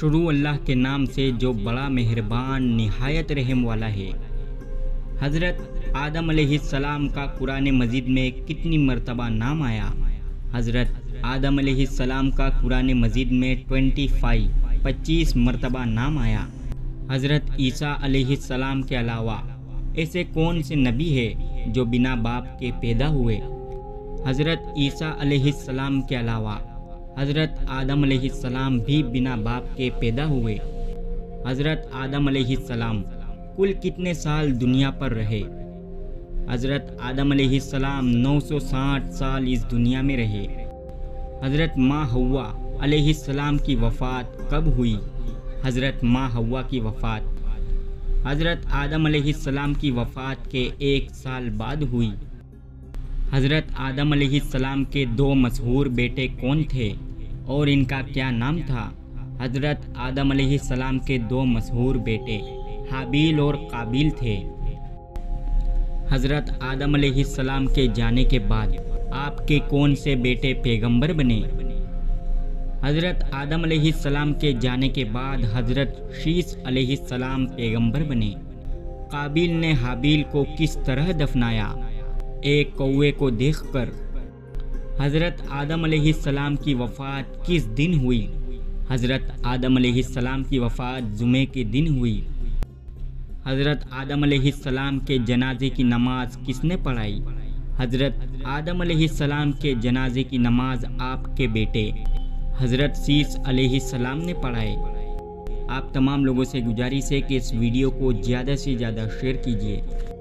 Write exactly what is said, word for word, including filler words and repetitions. शुरू अल्लाह के नाम से जो बड़ा मेहरबान निहायत रहम वाला है। हज़रत आदम अलैहिस सलाम का कुरान मजीद में कितनी मरतबा नाम आया? हज़रत आदम अलैहिस सलाम का कुरान मजीद में पच्चीस मरतबा नाम आया। हज़रत ईसा अलैहिस सलाम के अलावा ऐसे कौन से नबी है जो बिना बाप के पैदा हुए? हज़रत ईसा अलैहिस सलाम के अलावा हज़रत आदम अलैहिस सलाम भी बिना बाप के पैदा हुए। हज़रत आदम अलैहिस सलाम कुल कितने साल दुनिया पर रहे? हज़रत आदम अलैहिस सलाम नौ सौ साठ साल इस दुनिया में रहे। हज़रत माँ हव्वा अलैहिस सलाम की वफ़ात कब हुई? हज़रत माँ हव्वा की वफ़ात हज़रत आदम अलैहिस सलाम की वफ़ात के एक साल बाद हुई। हज़रत आदम अलैहिस सलाम के दो मशहूर बेटे कौन थे और इनका क्या नाम था? हज़रत आदम अलैहिस सलाम के दो मशहूर बेटे हाबील और काबिल थे। हज़रत आदम अलैहिस सलाम के जाने के बाद आपके कौन से बेटे पैगंबर बने? हज़रत आदम अलैहिस सलाम के जाने के बाद हज़रत शीश अलैहिस सलाम पैगंबर बने। काबिल ने हाबील को किस तरह दफनाया? एक कौवे को देखकर। हज़रत आदम अलैहिस सलाम की वफ़ात किस दिन हुई? हज़रत आदम अलैहिस सलाम की वफ़ात जुमे के दिन हुई। हज़रत आदम अलैहिस सलाम के जनाजे की नमाज किसने पढ़ाई? हज़रत आदम अलैहिस सलाम के जनाजे की नमाज आपके बेटे हज़रत शीश अलैहिस सलाम ने पढ़ाई। आप तमाम लोगों से गुजारिश है कि इस वीडियो को ज़्यादा से ज़्यादा शेयर कीजिए।